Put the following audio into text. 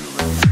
Feeling.